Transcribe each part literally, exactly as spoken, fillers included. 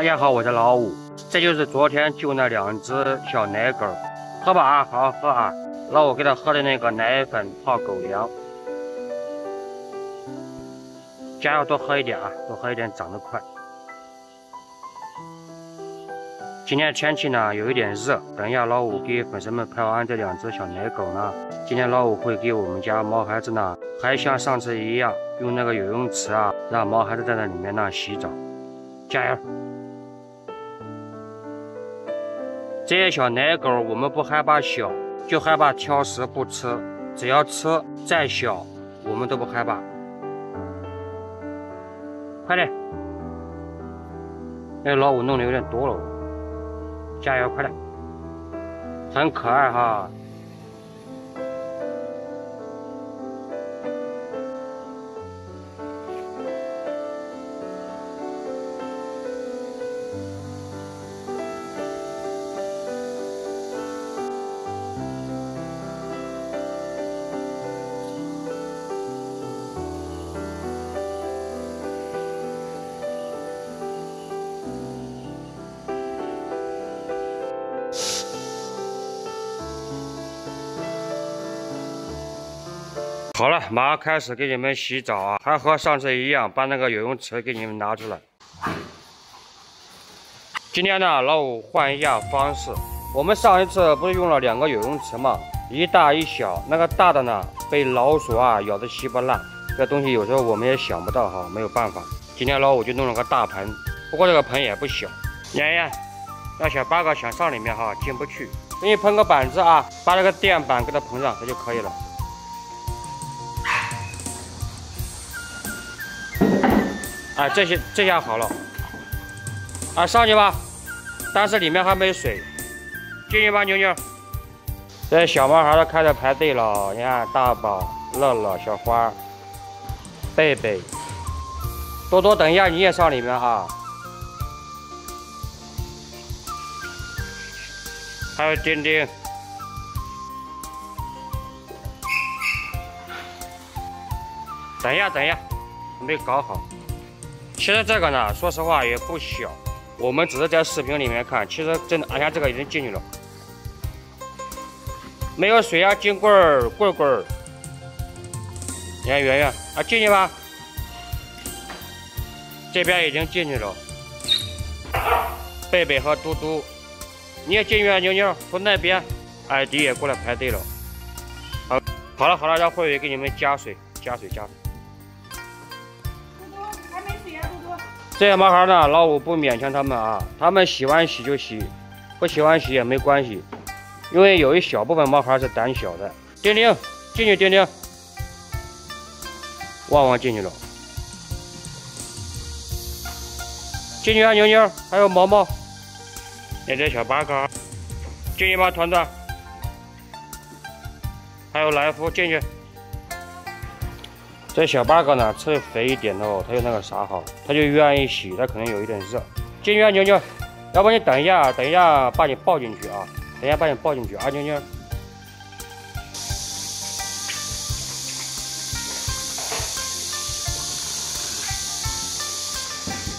大家好，我是老五，这就是昨天救那两只小奶狗，喝吧啊，好好喝啊。老五给它喝的那个奶粉泡狗粮，家要多喝一点啊，多喝一点长得快。今天天气呢有一点热，等一下老五给粉丝们拍完这两只小奶狗呢，今天老五会给我们家毛孩子呢，还像上次一样用那个游泳池啊，让毛孩子在那里面呢洗澡。 加油！这些小奶狗，我们不害怕小，就害怕挑食不吃。只要吃，再小我们都不害怕。快点！那老五弄的有点多了，加油，快点！很可爱哈。 好了，马上开始给你们洗澡啊！还和上次一样，把那个游泳池给你们拿出来。今天呢，老五换一下方式。我们上一次不是用了两个游泳池嘛，一大一小。那个大的呢，被老鼠啊咬得稀巴烂。这东西有时候我们也想不到哈，没有办法。今天老五就弄了个大盆，不过这个盆也不小。妍妍，那小八哥想上里面哈，进不去。给你喷个板子啊，把那个垫板给它膨上，它就可以了。 哎，这些这下好了，啊，上去吧，但是里面还没水，进去吧，牛牛。这小毛孩都开始排队了，你看大宝、乐乐、小花、贝贝、多多，等一下你也上里面哈。还有丁丁。 等一下，等一下，没搞好。其实这个呢，说实话也不小，我们只是在视频里面看。其实真的，俺家这个已经进去了，没有水啊，金棍儿棍棍儿。你看圆圆啊，进去吧。这边已经进去了。贝贝和嘟嘟，你也进去啊，牛牛从那边。艾迪也过来排队了。好，好了好了，让慧伟给你们加水，加水，加水。 这些毛孩呢，老五不勉强他们啊，他们喜欢洗就洗，不喜欢洗也没关系，因为有一小部分毛孩是胆小的。丁丁进去，丁丁，旺旺进去了，进去啊，牛牛，还有毛毛，那只小八哥，进去吧，团团，还有来福进去。 这小八哥呢，吃的肥一点哦，它有那个啥好，它就愿意洗，它可能有一点热。进去啊，牛牛，要不你等一下，等一下把你抱进去啊，等一下把你抱进去啊，牛牛。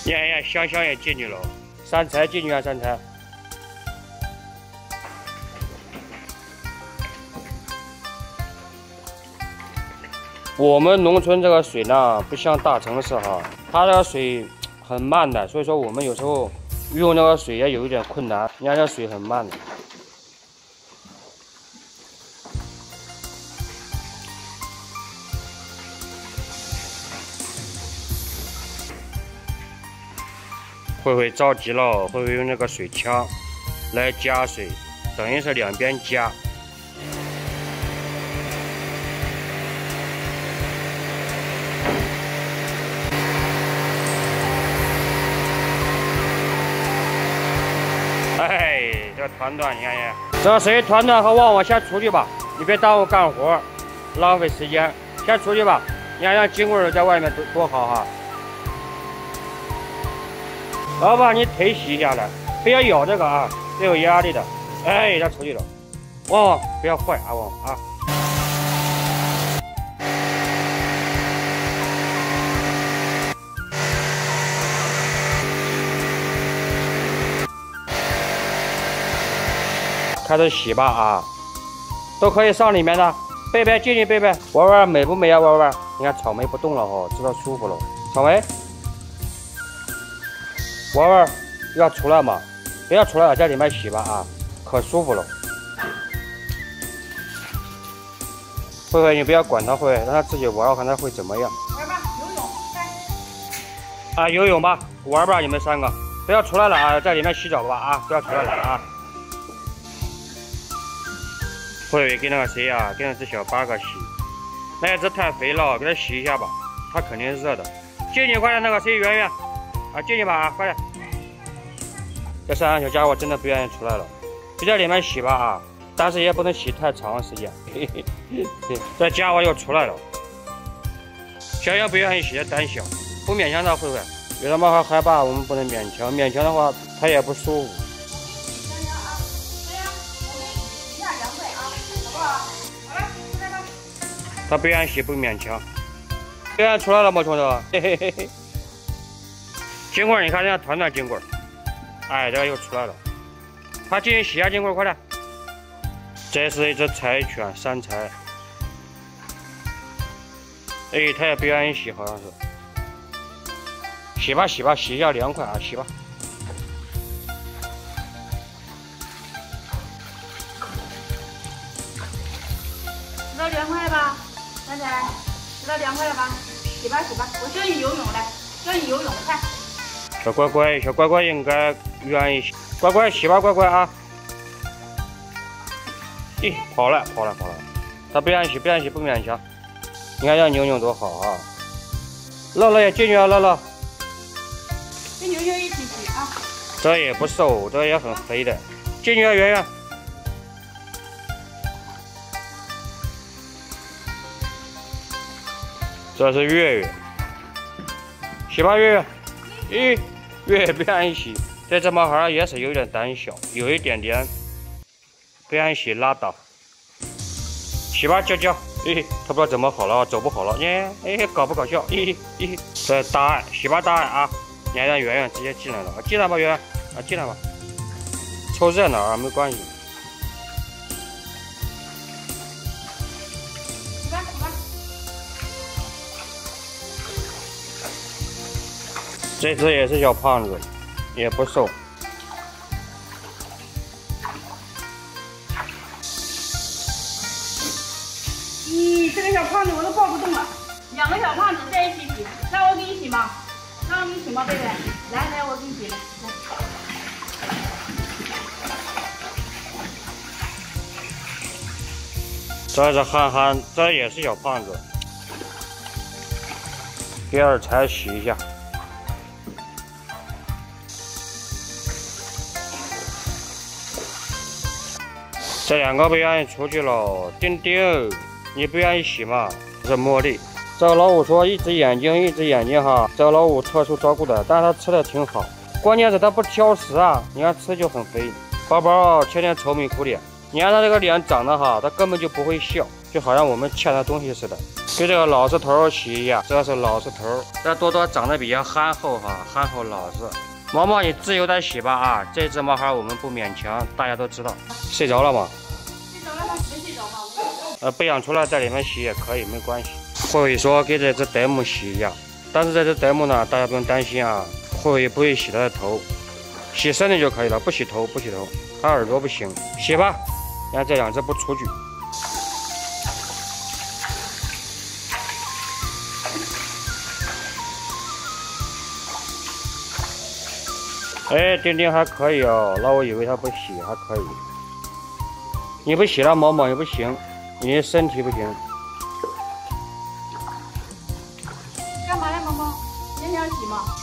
呀呀，香香也进去了，三才进去啊，三才。 我们农村这个水呢，不像大城市哈，它这个水很慢的，所以说我们有时候用那个水也有一点困难。你看这水很慢的，慧慧着急了，慧慧用那个水枪来加水，等于是两边加。 这个团团，你看看，这谁团团和旺旺先出去吧，你别耽误干活，浪费时间，先出去吧。你看让金棍在外面多多好哈。老板，你腿洗一下来，不要咬这个啊，这有压力的。哎，他出去了。旺旺，不要坏啊，旺旺啊。开始洗吧啊，都可以上里面的。贝贝，进去贝贝，玩玩美不美啊？玩玩，你看草莓不动了哦，知道舒服了。草莓，玩玩要出来嘛？不要出来了，在里面洗吧啊，可舒服了。慧慧，你不要管他，慧慧，让他自己玩，我看他会怎么样。玩吧，游泳，来。啊，游泳吧，玩吧，你们三个。 不要出来了啊，在里面洗澡吧啊！不要出来了啊！慧慧跟那个谁啊，跟那只小八哥洗，那只太肥了，给它洗一下吧，它肯定是热的。静静，快点，那个谁圆圆啊，静静吧啊，快点！这三个小家伙真的不愿意出来了，就在里面洗吧啊，但是也不能洗太长时间。嘿嘿嘿，这家伙又出来了，小杨不愿意洗，胆小，不勉强他，慧慧。 有的猫还害怕，我们不能勉强，勉强的话它也不舒服。它不愿意洗，不勉强。不愿意出来了吗，虫虫？嘿嘿嘿嘿。金棍，你看人家团团金棍，哎，这个又出来了。快进去洗啊，金棍，快点。这是一只柴犬，山柴。哎，它也不愿意洗，好像是。 洗吧洗吧，洗一下凉快啊，洗吧。知道凉快了吧，三仔？知道凉快了吧？洗吧洗吧，我教你游泳来，教你游泳，看。小乖乖，小乖乖应该愿意洗，乖乖洗吧，乖乖啊！咦，跑了跑了跑了，他不愿意洗，不愿意洗，不勉强。你看让牛牛多好啊！乐乐也进去啊，乐乐。 跟牛牛一起洗啊！这也不瘦，这也很肥的。进去啊，圆圆。这是月月，洗吧，月月。咦，月月不愿意洗，这只猫孩也是有点胆小，有一点点不愿意洗，拉倒。洗吧，娇娇。咦，它不知道怎么好了，走不好了。耶，哎，搞不搞笑？咦咦，这大爱，洗吧，大爱啊！ 你还让圆圆直接进来了，进来吧，圆圆啊，进来吧，凑热闹啊，没关系。洗吧，洗吧。这只也是小胖子，也不瘦。嗯，这个小胖子我都抱不动了。两个小胖子在一起洗，那我给你洗吧。 让我给你洗吗，贝贝？来来，我给你洗来。来，这是憨憨，这也是小胖子。第二才洗一下。这两个不愿意出去了，丁丁，你不愿意洗吗？这是茉莉。 这个老虎说一只眼睛一只眼睛哈，这个老虎特殊照顾的，但是它吃的挺好，关键是它不挑食啊，你看吃就很肥。包包天天愁眉苦脸，你看它这个脸长得哈，它根本就不会笑，就好像我们欠它东西似的。给这个老石头洗一下，这是老石头，这多多长得比较憨厚哈，憨厚老实。毛毛你自由的洗吧啊，这只毛孩我们不勉强，大家都知道。睡着了吗？睡着了吗？没睡着吗？呃，不想出来，在里面洗也可以，没关系。 慧慧说给这只呆木洗一下，但是这只呆木呢，大家不用担心啊，慧慧不会洗它的头，洗身体就可以了，不洗头，不洗头，它耳朵不行，洗吧。你看这两只不出去。哎，丁丁还可以哦，那我以为它不洗，还可以。你不洗了，毛毛也不行，你身体不行。 干嘛呀，毛毛？你想洗吗？